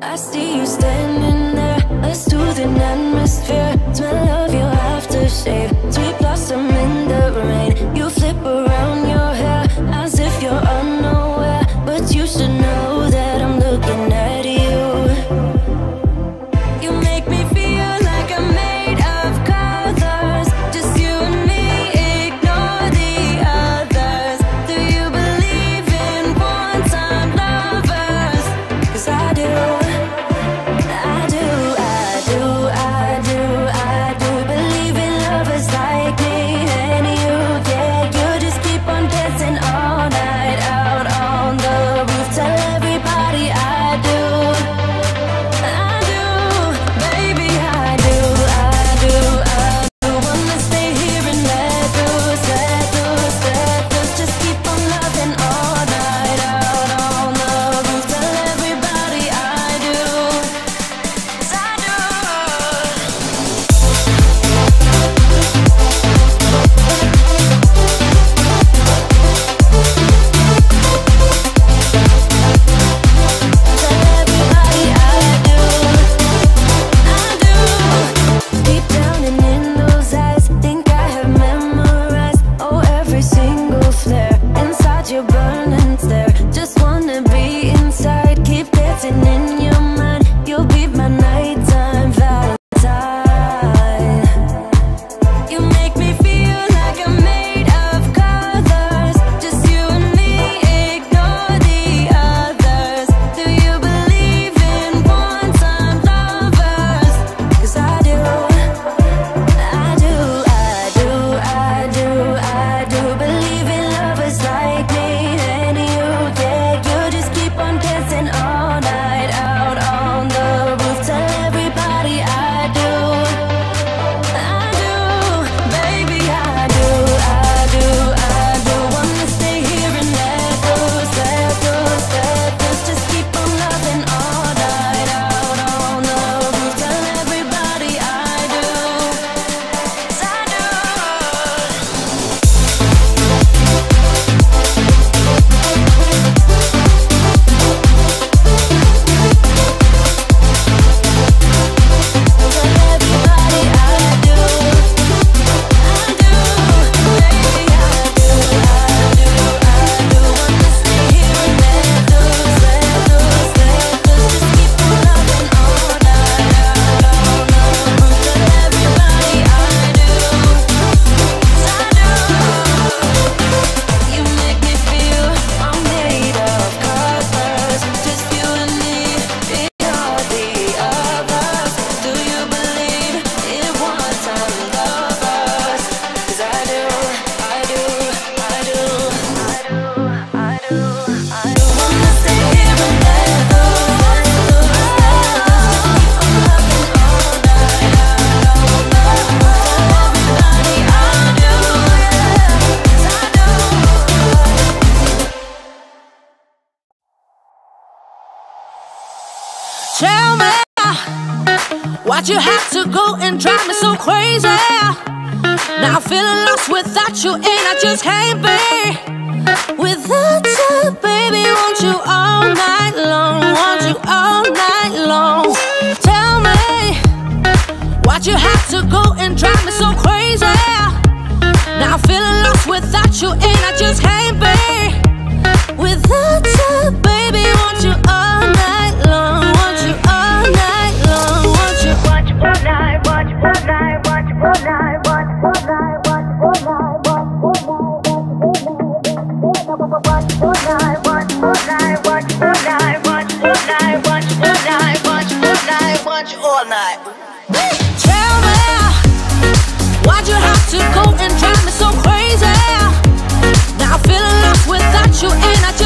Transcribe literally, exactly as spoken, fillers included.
I see you standing there, a soothing atmosphere, smell of your aftershave, sweet blossom in the rain. You flip around your hair as if you're unaware, but you should know that I'm looking at you. You make me feel like I'm made of colors, just you and me, ignore the others. Do you believe in one-time lovers? 'Cause I do. Tell me, why'd you have to go and drive me so crazy? Now I'm feeling lost without you, and I just can't be without you, baby. Want you all night long, want you all night long. Tell me, why'd you have to go and drive me so crazy? Now I'm feeling lost without you, and I just can't be without you, baby. Want you all night long. You and I